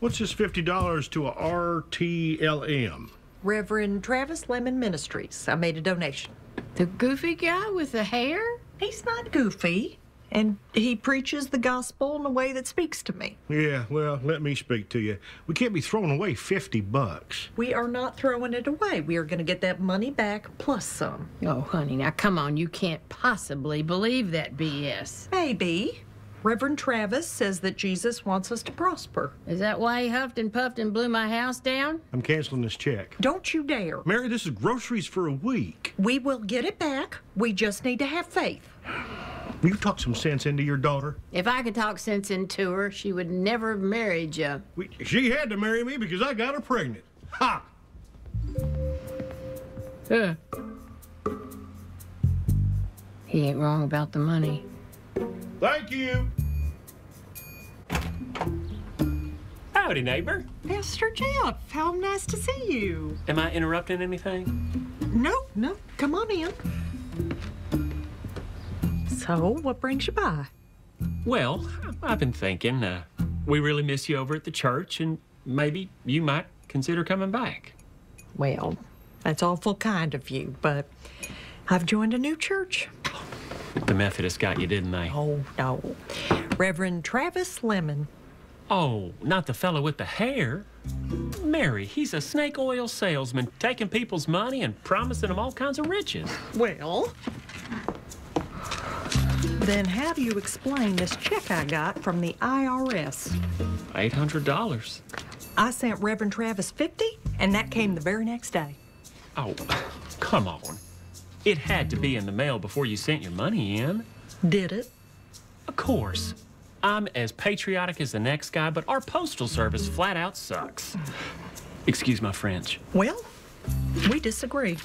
What's this $50 to a RTLM? Reverend Travis Lemon Ministries. I made a donation. The goofy guy with the hair? He's not goofy. And he preaches the gospel in a way that speaks to me. Yeah, well, let me speak to you. We can't be throwing away $50. We are not throwing it away. We are going to get that money back plus some. Oh, honey, now come on. You can't possibly believe that BS. Maybe. Reverend Travis says that Jesus wants us to prosper. Is that why he huffed and puffed and blew my house down? I'm canceling this check. Don't you dare. Mary, this is groceries for a week. We will get it back. We just need to have faith. Will you talk some sense into your daughter? If I could talk sense into her, she would never have married you. She had to marry me because I got her pregnant. Ha! He ain't wrong about the money. Thank you. Howdy, neighbor. Pastor Jeff, how nice to see you. Am I interrupting anything? No. Come on in. So, what brings you by? Well, I've been thinking, we really miss you over at the church, and maybe you might consider coming back. Well, that's awful kind of you, but I've joined a new church. The Methodists got you, didn't they? Oh, no. Reverend Travis Lemon. Oh, not the fellow with the hair. Mary, he's a snake oil salesman, taking people's money and promising them all kinds of riches. Well, then how do you explain this check I got from the IRS? $800. I sent Reverend Travis $50, and that came the very next day. Oh, come on. It had to be in the mail before you sent your money in. Did it? Of course. I'm as patriotic as the next guy, but our postal service flat out sucks. Excuse my French. Well, we disagree.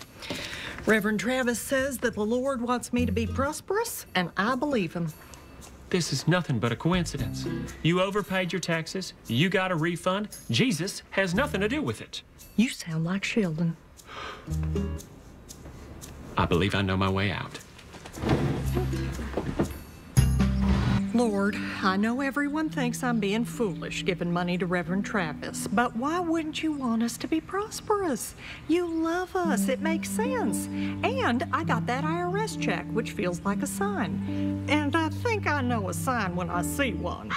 Reverend Travis says that the Lord wants me to be prosperous, and I believe him. This is nothing but a coincidence. You overpaid your taxes, you got a refund, Jesus has nothing to do with it. You sound like Sheldon. I believe I know my way out. Lord, I know everyone thinks I'm being foolish giving money to Reverend Travis, but why wouldn't you want us to be prosperous? You love us. It makes sense. And I got that IRS check, which feels like a sign. And I think I know a sign when I see one.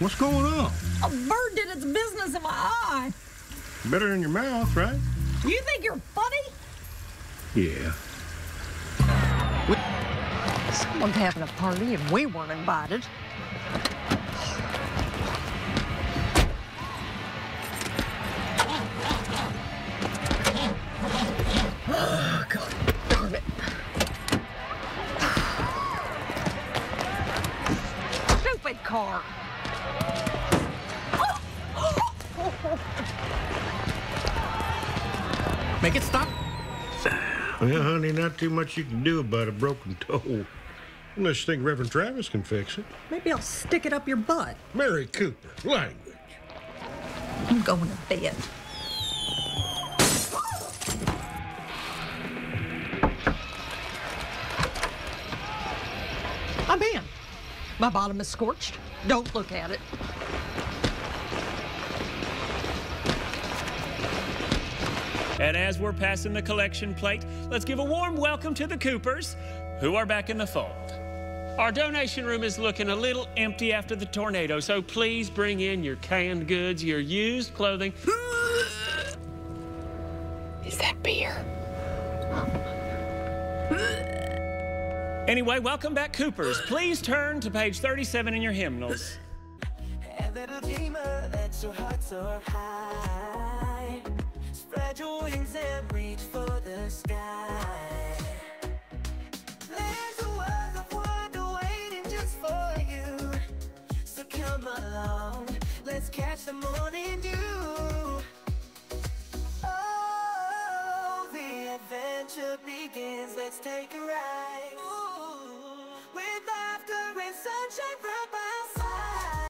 What's going on? A bird did its business in my eye. Better in your mouth, right? You think you're funny? Yeah. Someone's having a party and we weren't invited. Oh, God darn it. Stupid car. Make it stop. Well, honey, not too much you can do about a broken toe. Unless you think Reverend Travis can fix it. Maybe I'll stick it up your butt. Mary Cooper, language. I'm going to bed. I'm in. My bottom is scorched. Don't look at it. And as we're passing the collection plate, let's give a warm welcome to the Coopers, who are back in the fold. Our donation room is looking a little empty after the tornado, so please bring in your canned goods, your used clothing. Is that beer? Anyway, welcome back, Coopers. Please turn to page 37 in your hymnals. And little dreamer, that your hearts are high. Spread your wings and reach for the sky. There's a world of wonder waiting just for you. So come along, let's catch the morning dew. Oh, the adventure begins, let's take a